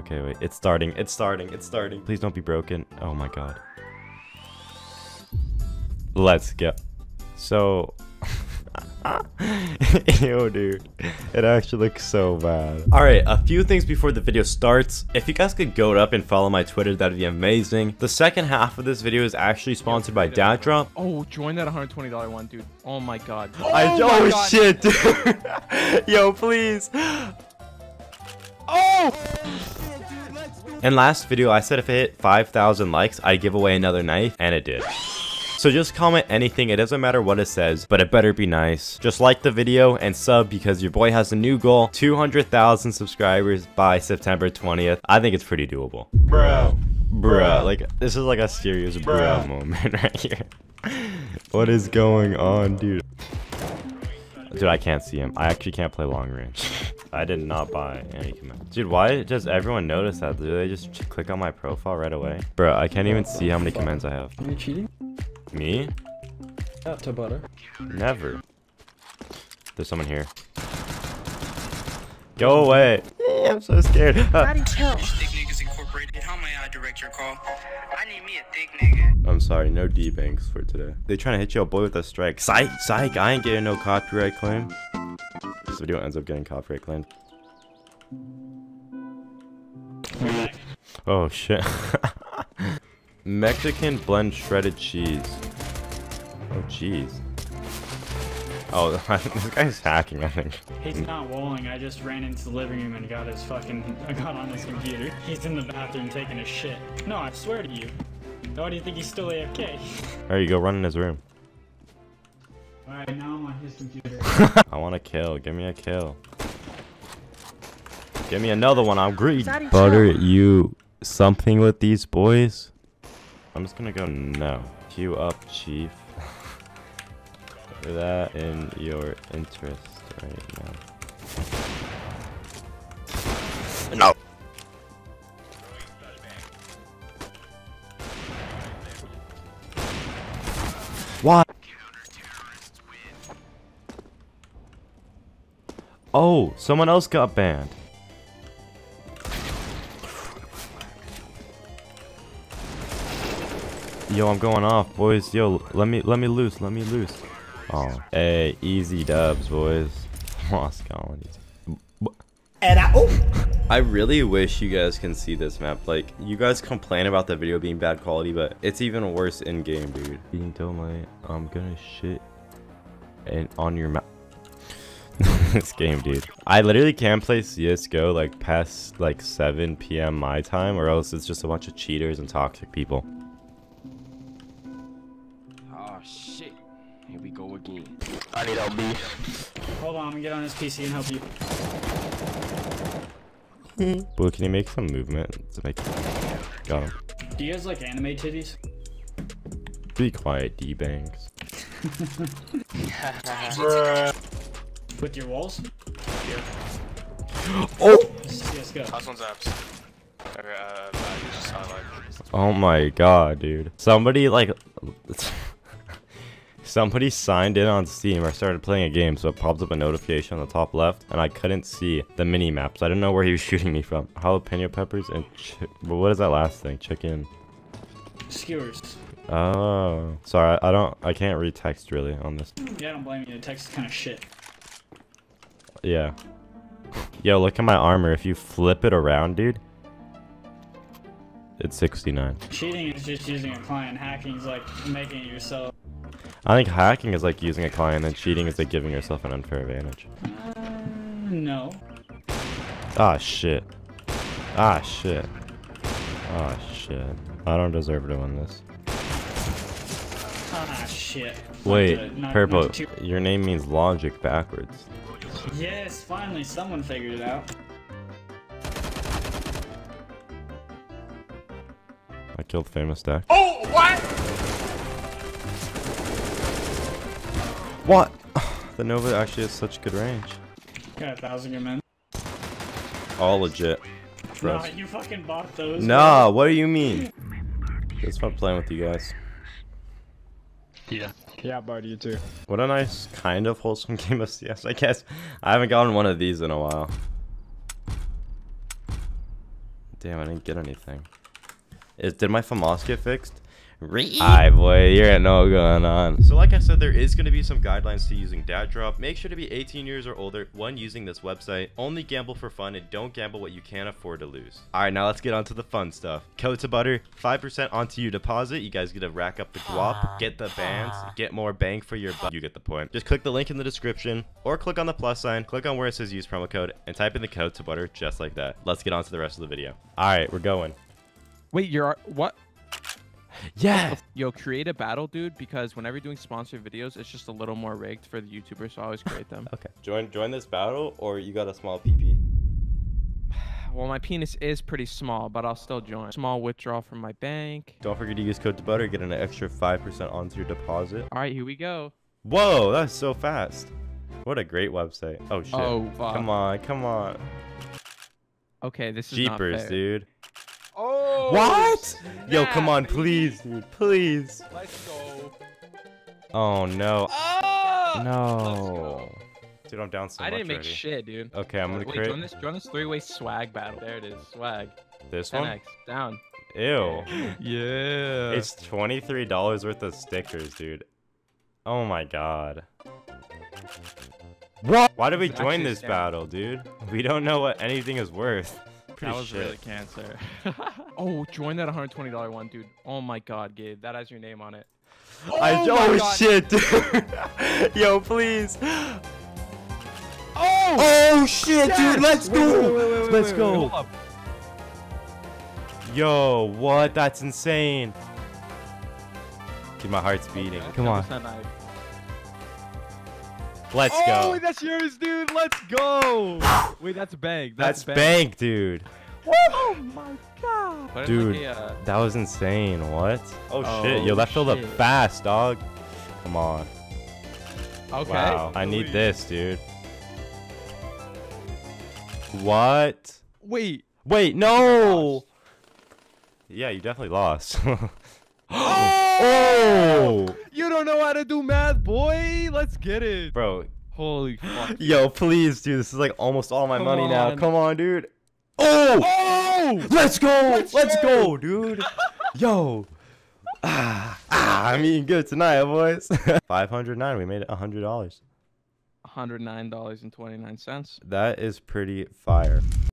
Okay, wait. It's starting. It's starting. It's starting. Please don't be broken. Oh my god. Let's go. So... Ew, dude. It actually looks so bad. Alright, a few things before the video starts. If you guys could go up and follow my Twitter, that'd be amazing. The second half of this video is actually sponsored by Datdrop. Oh, join that $120 one, dude. Oh my god. Oh my god. Shit, dude. Yo, please. Oh! And last video, I said if it hit 5,000 likes, I'd give away another knife, and it did. So just comment anything, it doesn't matter what it says, but it better be nice. Just like the video and sub because your boy has a new goal, 200,000 subscribers by September 20th. I think it's pretty doable. Bro. Bro. Like, this is like a serious bro moment right here. What is going on, dude? Dude, I can't see him. I actually can't play long range. I did not buy any commands. Dude, why does everyone notice that? Do they just click on my profile right away? Bro, I can't even see how many commands I have. Are you cheating? Me? Not to butter. Never. There's someone here. Go away. I'm so scared. I'm sorry, no D banks for today. They trying to hit your boy with a strike. Psych, psych, I ain't getting no copyright claim. This video ends up getting copyright claimed. Oh shit. Mexican blend shredded cheese. Oh jeez. Oh, this guy's hacking, I think. He's not walling, I just ran into the living room and got his fucking... I got on his computer. He's in the bathroom taking a shit. No, I swear to you. Why do you think he's still AFK? There you go, run in his room. Alright, now I'm on his computer. I want a kill, give me a kill. Give me another one, I'm greedy. Butter, you... something with these boys? I'm just gonna go no. Queue up, chief. That in your interest right now. No! Why? Oh, someone else got banned. Yo, I'm going off, boys. Yo, let me loose, let me loose. Oh, hey, easy dubs, boys. Lost colonies. And I really wish you guys can see this map. Like, you guys complain about the video being bad quality, but it's even worse in game, dude. Being dumb, like, I'm gonna shit and on your map. This game, dude. I literally can't play CS:GO like past like 7 p.m. my time, or else it's just a bunch of cheaters and toxic people. Here we go again. I need LB. Hold on, I'm gonna get on his PC and help you. Blue, can you make some movement to make it? Got him. Do you guys like anime titties? Be quiet, D-Bangs. With your walls? Here. Oh! Yes, go. Last one's apps. Oh my god, dude. Somebody like... Somebody signed in on Steam or started playing a game, so it popped up a notification on the top left, and I couldn't see the mini maps. I didn't know where he was shooting me from. Jalapeno peppers and what is that last thing? Chicken skewers. Oh, sorry. I can't read text really on this. Yeah, I don't blame you. The text is kind of shit. Yeah. Yo, look at my armor. If you flip it around, dude. It's 69. Cheating is just using a client. Hacking is like making it yourself. I think hacking is like using a client and cheating is like giving yourself an unfair advantage. No. Ah, shit. Ah, shit. Ah, shit. I don't deserve to win this. Ah, shit. Wait, Purple, your name means logic backwards. Yes, finally someone figured it out. I killed Famous Stack. Oh, what? What? The Nova actually has such good range. Got 1,000 your men. All legit. Nah, you fucking bought those. Nah, man. What do you mean? It's fun playing with you guys. Yeah. Yeah, buddy, you too. What a nice, kind of wholesome game of CS, I guess. I haven't gotten one of these in a while. Damn, I didn't get anything. Did my FAMAS get fixed? Aye, boy, you ain't know what's going on. So like I said, there is going to be some guidelines to using Datdrop. Make sure to be 18 years or older when using this website. Only gamble for fun and don't gamble what you can't afford to lose. Alright, now let's get on to the fun stuff. Code to butter, 5% onto your deposit. You guys get to rack up the guap, get the bands, get more bang for your buck. You get the point. Just click the link in the description or click on the plus sign, click on where it says use promo code, and type in the code to butter just like that. Let's get on to the rest of the video. Alright, we're going. Wait, you're what? Yeah, yo, create a battle, dude, because whenever you're doing sponsored videos, it's just a little more rigged for the YouTubers, so I always create them. Okay, join this battle, or you got a small PP. Well, my penis is pretty small, but I'll still join. Small withdrawal from my bank. Don't forget to use code to butter, get an extra 5% onto your deposit. All right, here we go. Whoa, that's so fast. What a great website. Oh shit. Oh fuck. Come on, come on. Okay, this is jeepers, not fair, dude. Oh, what? Snap. Yo, come on, please, dude, please. Let's go. Oh no. Oh, no. Dude, I'm down so much. I didn't make shit, dude. Okay, I'm gonna create. Wait, join this three-way swag battle. There it is, swag. This one. 10x down. Ew. Yeah. It's $23 worth of stickers, dude. Oh my god. What? Why did we join this battle, dude? We don't know what anything is worth. That was shit. Really cancer. Oh, join that $120 one, dude. Oh my god, Gabe, that has your name on it. Oh, oh shit, dude. Yo, please. Oh, oh shit, yes! Dude, let's go. Let's go. Yo, what? That's insane. Dude, my heart's beating. Okay, come on. Let's go. Oh, that's yours, dude. Let's go. Wait, that's bank. That's bank, dude. Woo! Oh my god. Dude, that was insane. What? Oh shit. Yo, that filled up fast, dog. Come on. Okay. Wow. I need this, dude. What? Wait. Wait, no. Yeah, you definitely lost. Oh! You don't know how to do math, boy. Let's get it, bro. Holy fuck. Yo, please, dude. This is like almost all my money now. Come on, dude. Oh! Oh! Let's go. Let's go, dude. Yo. I'm eating good tonight, boys. 509. We made it $100. $109.29. That is pretty fire.